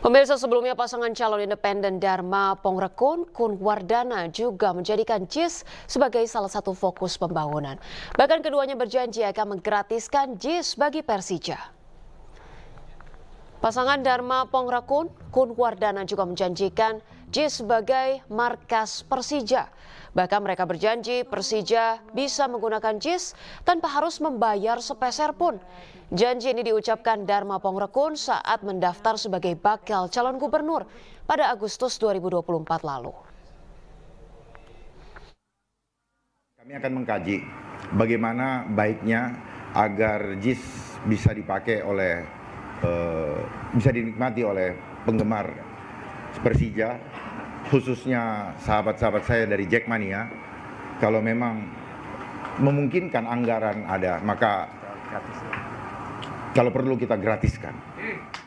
Pemirsa, sebelumnya pasangan calon independen Dharma Pongrekun, Kun Wardana juga menjadikan JIS sebagai salah satu fokus pembangunan. Bahkan keduanya berjanji akan menggratiskan JIS bagi Persija. Pasangan Dharma Pongrekun, Kun Wardana juga menjanjikan JIS sebagai markas Persija. Bahkan mereka berjanji Persija bisa menggunakan JIS tanpa harus membayar sepeser pun. Janji ini diucapkan Dharma Pongrekun saat mendaftar sebagai bakal calon gubernur pada Agustus 2024 lalu. Kami akan mengkaji bagaimana baiknya agar JIS bisa dipakai oleh, bisa dinikmati oleh penggemar Persija, khususnya sahabat-sahabat saya dari Jakmania. Kalau memang memungkinkan anggaran ada, maka kalau perlu kita gratiskan.